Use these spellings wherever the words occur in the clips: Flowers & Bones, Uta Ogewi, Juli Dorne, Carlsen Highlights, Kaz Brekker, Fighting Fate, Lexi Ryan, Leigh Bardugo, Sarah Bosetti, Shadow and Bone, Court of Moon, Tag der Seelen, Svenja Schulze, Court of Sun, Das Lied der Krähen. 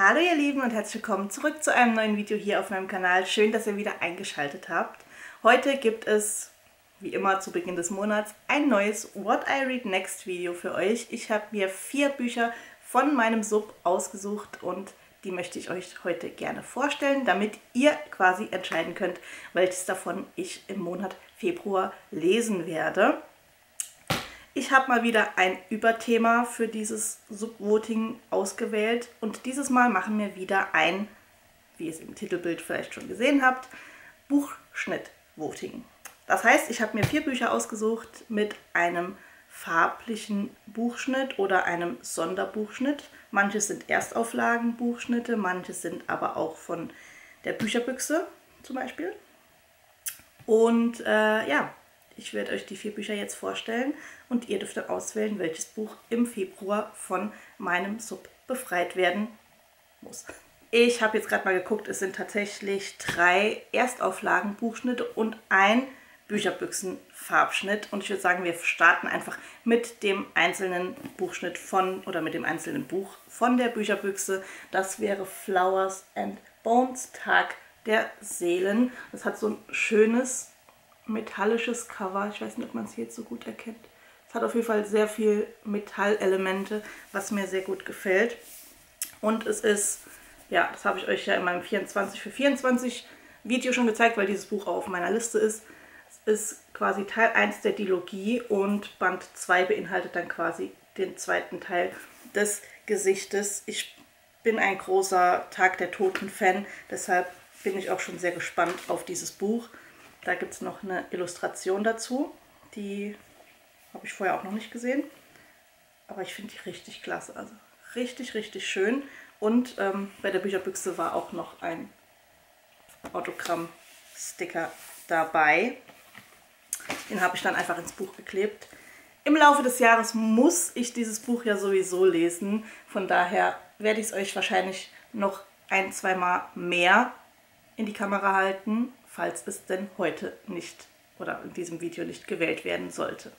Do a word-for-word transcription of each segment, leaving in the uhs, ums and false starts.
Hallo ihr Lieben und herzlich willkommen zurück zu einem neuen Video hier auf meinem Kanal. Schön, dass ihr wieder eingeschaltet habt. Heute gibt es, wie immer zu Beginn des Monats, ein neues What I Read Next Video für euch. Ich habe mir vier Bücher von meinem Sub ausgesucht und die möchte ich euch heute gerne vorstellen, damit ihr quasi entscheiden könnt, welches davon ich im Monat Februar lesen werde. Ich habe mal wieder ein Überthema für dieses Subvoting ausgewählt und dieses Mal machen wir wieder ein, wie ihr es im Titelbild vielleicht schon gesehen habt, Buchschnittvoting. Das heißt, ich habe mir vier Bücher ausgesucht mit einem farblichen Buchschnitt oder einem Sonderbuchschnitt. Manche sind Erstauflagenbuchschnitte, manche sind aber auch von der Bücherbüchse zum Beispiel. Und äh, ja... Ich werde euch die vier Bücher jetzt vorstellen und ihr dürft dann auswählen, welches Buch im Februar von meinem Sub befreit werden muss. Ich habe jetzt gerade mal geguckt, es sind tatsächlich drei Erstauflagen-Buchschnitte und ein Bücherbüchsen-Farbschnitt. Und ich würde sagen, wir starten einfach mit dem einzelnen Buchschnitt von oder mit dem einzelnen Buch von der Bücherbüchse. Das wäre Flowers and Bones, Tag der Seelen. Das hat so ein schönes metallisches Cover. Ich weiß nicht, ob man es hier jetzt so gut erkennt. Es hat auf jeden Fall sehr viel Metallelemente, was mir sehr gut gefällt. Und es ist, ja, das habe ich euch ja in meinem vierundzwanzig für vierundzwanzig Video schon gezeigt, weil dieses Buch auch auf meiner Liste ist. Es ist quasi Teil eins der Dilogie und Band zwei beinhaltet dann quasi den zweiten Teil des Gesichtes. Ich bin ein großer Tag der Toten-Fan, deshalb bin ich auch schon sehr gespannt auf dieses Buch. Da gibt es noch eine Illustration dazu, die habe ich vorher auch noch nicht gesehen, aber ich finde die richtig klasse, also richtig, richtig schön. Und ähm, bei der Bücherbüchse war auch noch ein Autogramm-Sticker dabei, den habe ich dann einfach ins Buch geklebt. Im Laufe des Jahres muss ich dieses Buch ja sowieso lesen, von daher werde ich es euch wahrscheinlich noch ein, zweimal mehr in die Kamera halten, falls es denn heute nicht oder in diesem Video nicht gewählt werden sollte.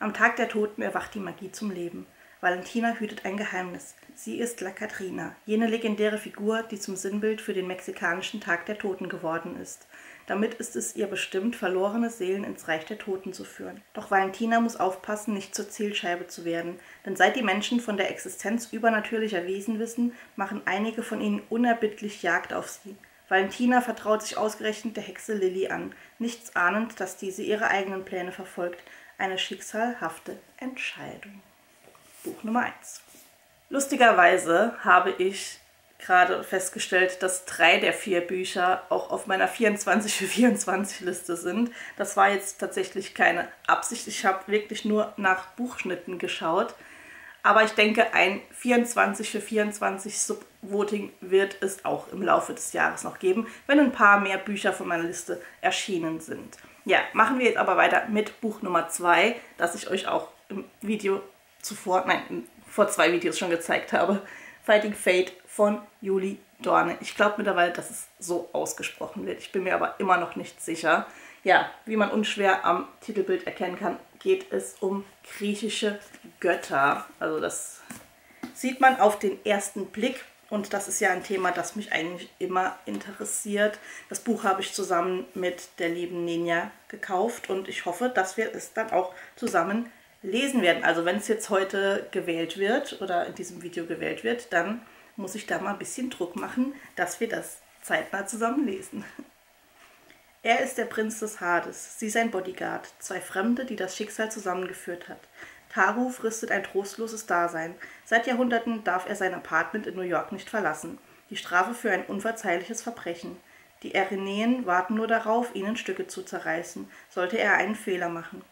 Am Tag der Toten erwacht die Magie zum Leben. Valentina hütet ein Geheimnis. Sie ist La Katrina, jene legendäre Figur, die zum Sinnbild für den mexikanischen Tag der Toten geworden ist. Damit ist es ihr bestimmt, verlorene Seelen ins Reich der Toten zu führen. Doch Valentina muss aufpassen, nicht zur Zielscheibe zu werden, denn seit die Menschen von der Existenz übernatürlicher Wesen wissen, machen einige von ihnen unerbittlich Jagd auf sie. Valentina vertraut sich ausgerechnet der Hexe Lily an, nichts ahnend, dass diese ihre eigenen Pläne verfolgt. Eine schicksalhafte Entscheidung. Buch Nummer eins. Lustigerweise habe ich gerade festgestellt, dass drei der vier Bücher auch auf meiner vierundzwanzig für vierundzwanzig Liste sind. Das war jetzt tatsächlich keine Absicht. Ich habe wirklich nur nach Buchschnitten geschaut. Aber ich denke, ein vierundzwanzig für vierundzwanzig Subvoting wird es auch im Laufe des Jahres noch geben, wenn ein paar mehr Bücher von meiner Liste erschienen sind. Ja, machen wir jetzt aber weiter mit Buch Nummer zwei, das ich euch auch im Video zuvor, nein, vor zwei Videos schon gezeigt habe. Fighting Fate von Juli Dorne. Ich glaube mittlerweile, dass es so ausgesprochen wird. Ich bin mir aber immer noch nicht sicher. Ja, wie man unschwer am Titelbild erkennen kann, geht es um griechische Götter. Also das sieht man auf den ersten Blick und das ist ja ein Thema, das mich eigentlich immer interessiert. Das Buch habe ich zusammen mit der lieben Ninja gekauft und ich hoffe, dass wir es dann auch zusammen lesen werden. Also wenn es jetzt heute gewählt wird oder in diesem Video gewählt wird, dann muss ich da mal ein bisschen Druck machen, dass wir das zeitnah zusammen lesen. Er ist der Prinz des Hades, sie sein Bodyguard, zwei Fremde, die das Schicksal zusammengeführt hat. Taru fristet ein trostloses Dasein. Seit Jahrhunderten darf er sein Apartment in New York nicht verlassen. Die Strafe für ein unverzeihliches Verbrechen. Die Erineen warten nur darauf, ihn in Stücke zu zerreißen, sollte er einen Fehler machen.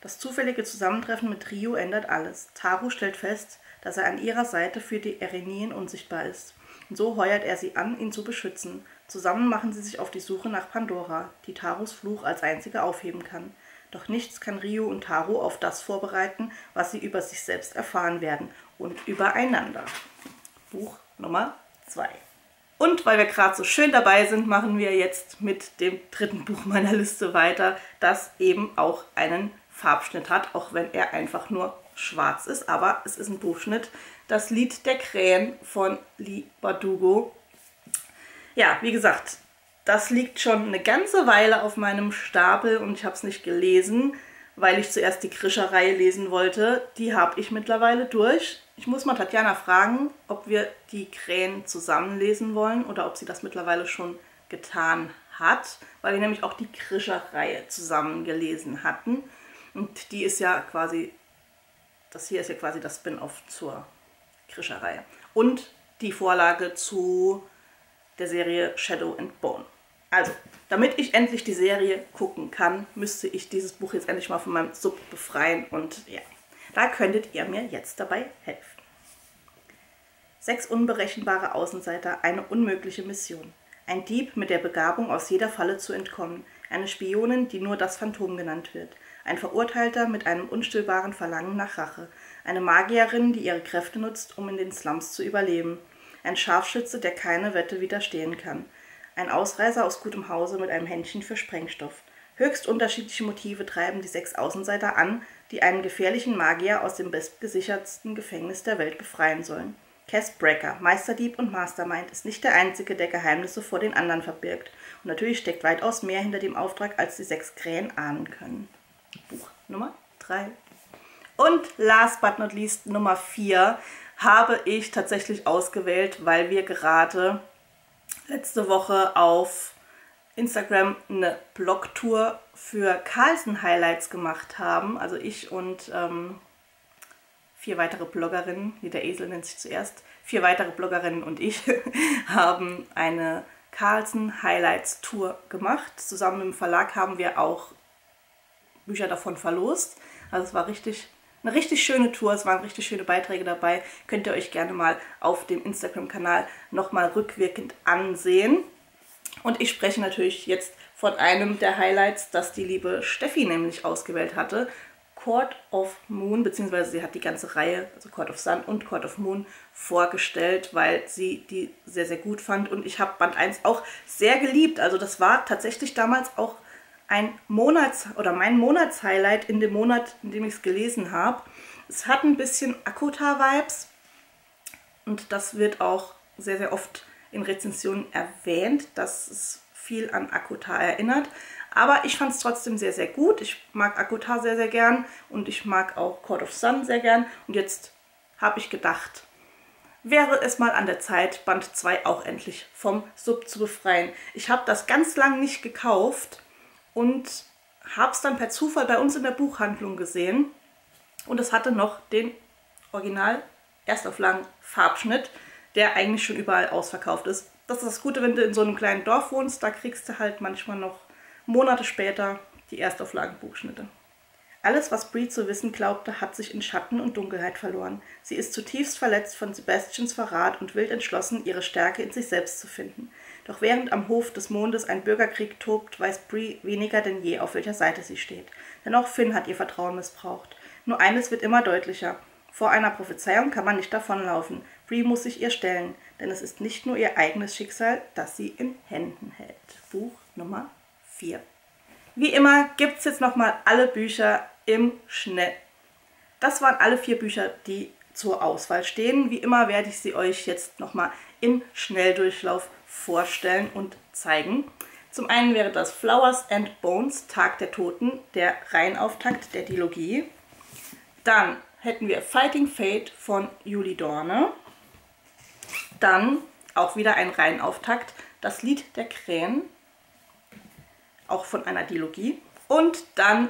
Das zufällige Zusammentreffen mit Ryu ändert alles. Taru stellt fest, dass er an ihrer Seite für die Erinien unsichtbar ist. Und so heuert er sie an, ihn zu beschützen. Zusammen machen sie sich auf die Suche nach Pandora, die Tarus Fluch als einzige aufheben kann. Doch nichts kann Ryu und Taru auf das vorbereiten, was sie über sich selbst erfahren werden und übereinander. Buch Nummer zwei. Und weil wir gerade so schön dabei sind, machen wir jetzt mit dem dritten Buch meiner Liste weiter, das eben auch einen Farbschnitt hat, auch wenn er einfach nur schwarz ist, aber es ist ein Buchschnitt. Das Lied der Krähen von Leigh Bardugo. Ja, wie gesagt, das liegt schon eine ganze Weile auf meinem Stapel und ich habe es nicht gelesen, weil ich zuerst die Krischer-Reihe lesen wollte. Die habe ich mittlerweile durch. Ich muss mal Tatjana fragen, ob wir die Krähen zusammen lesen wollen oder ob sie das mittlerweile schon getan hat, weil wir nämlich auch die Krischer-Reihe zusammen gelesen hatten. Und die ist ja quasi, das hier ist ja quasi das Spin-off zur Krischer-Reihe und die Vorlage zu der Serie Shadow and Bone. Also, damit ich endlich die Serie gucken kann, müsste ich dieses Buch jetzt endlich mal von meinem Sub befreien und ja, da könntet ihr mir jetzt dabei helfen. Sechs unberechenbare Außenseiter, eine unmögliche Mission. Ein Dieb mit der Begabung, aus jeder Falle zu entkommen. Eine Spionin, die nur das Phantom genannt wird. Ein Verurteilter mit einem unstillbaren Verlangen nach Rache. Eine Magierin, die ihre Kräfte nutzt, um in den Slums zu überleben. Ein Scharfschütze, der keine Wette widerstehen kann. Ein Ausreißer aus gutem Hause mit einem Händchen für Sprengstoff. Höchst unterschiedliche Motive treiben die sechs Außenseiter an, die einen gefährlichen Magier aus dem bestgesichertsten Gefängnis der Welt befreien sollen. Kaz Brekker, Meisterdieb und Mastermind, ist nicht der Einzige, der Geheimnisse vor den anderen verbirgt. Und natürlich steckt weitaus mehr hinter dem Auftrag, als die sechs Krähen ahnen können. Buch Nummer drei. Und last but not least Nummer vier. Habe ich tatsächlich ausgewählt, weil wir gerade letzte Woche auf Instagram eine Blogtour für Carlsen Highlights gemacht haben. Also ich und ähm, vier weitere Bloggerinnen, hier der Esel nennt sich zuerst, vier weitere Bloggerinnen und ich haben eine Carlsen Highlights Tour gemacht. Zusammen mit dem Verlag haben wir auch Bücher davon verlost. Also es war richtig Eine richtig schöne Tour, es waren richtig schöne Beiträge dabei. Könnt ihr euch gerne mal auf dem Instagram-Kanal nochmal rückwirkend ansehen. Und ich spreche natürlich jetzt von einem der Highlights, das die liebe Steffi nämlich ausgewählt hatte. Court of Moon, beziehungsweise sie hat die ganze Reihe, also Court of Sun und Court of Moon, vorgestellt, weil sie die sehr, sehr gut fand. Und ich habe Band eins auch sehr geliebt. Also das war tatsächlich damals auch ein Monats- oder mein Monatshighlight in dem Monat, in dem ich es gelesen habe. Es hat ein bisschen Akuta-Vibes und das wird auch sehr, sehr oft in Rezensionen erwähnt, dass es viel an Akuta erinnert. Aber ich fand es trotzdem sehr, sehr gut. Ich mag Akuta sehr, sehr gern und ich mag auch Court of Sun sehr gern. Und jetzt habe ich gedacht, wäre es mal an der Zeit, Band zwei auch endlich vom Sub zu befreien. Ich habe das ganz lang nicht gekauft und habe es dann per Zufall bei uns in der Buchhandlung gesehen. Und es hatte noch den Original-Erstauflagen-Farbschnitt, der eigentlich schon überall ausverkauft ist. Das ist das Gute, wenn du in so einem kleinen Dorf wohnst, da kriegst du halt manchmal noch Monate später die Erstauflagen-Buchschnitte. Alles, was Bree zu wissen glaubte, hat sich in Schatten und Dunkelheit verloren. Sie ist zutiefst verletzt von Sebastians Verrat und wild entschlossen, ihre Stärke in sich selbst zu finden. Doch während am Hof des Mondes ein Bürgerkrieg tobt, weiß Bree weniger denn je, auf welcher Seite sie steht. Denn auch Finn hat ihr Vertrauen missbraucht. Nur eines wird immer deutlicher. Vor einer Prophezeiung kann man nicht davonlaufen. Bree muss sich ihr stellen, denn es ist nicht nur ihr eigenes Schicksal, das sie in Händen hält. Buch Nummer vier. Wie immer gibt es jetzt nochmal alle Bücher im Schnitt. Das waren alle vier Bücher, die zur Auswahl stehen. Wie immer werde ich sie euch jetzt nochmal im Schnelldurchlauf vorstellen und zeigen. Zum einen wäre das Flowers and Bones, Tag der Toten, der Reihenauftakt der Dilogie. Dann hätten wir Fighting Fate von Juli Dorne. Dann auch wieder ein Reihenauftakt, Das Lied der Krähen, auch von einer Dilogie. Und dann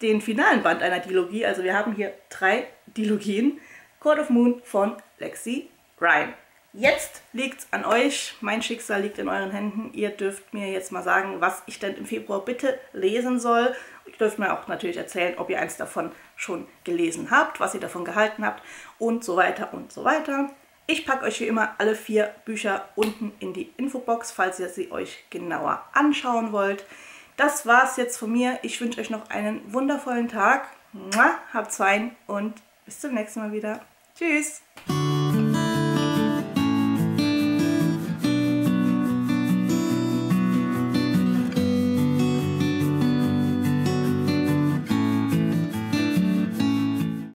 den finalen Band einer Dilogie, also wir haben hier drei Dilogien, Court of Moon von Lexi Ryan. Jetzt liegt es an euch, mein Schicksal liegt in euren Händen, ihr dürft mir jetzt mal sagen, was ich denn im Februar bitte lesen soll. Ihr dürft mir auch natürlich erzählen, ob ihr eins davon schon gelesen habt, was ihr davon gehalten habt und so weiter und so weiter. Ich packe euch wie immer alle vier Bücher unten in die Infobox, falls ihr sie euch genauer anschauen wollt. Das war's jetzt von mir. Ich wünsche euch noch einen wundervollen Tag. Mua, habt's fein und bis zum nächsten Mal wieder. Tschüss!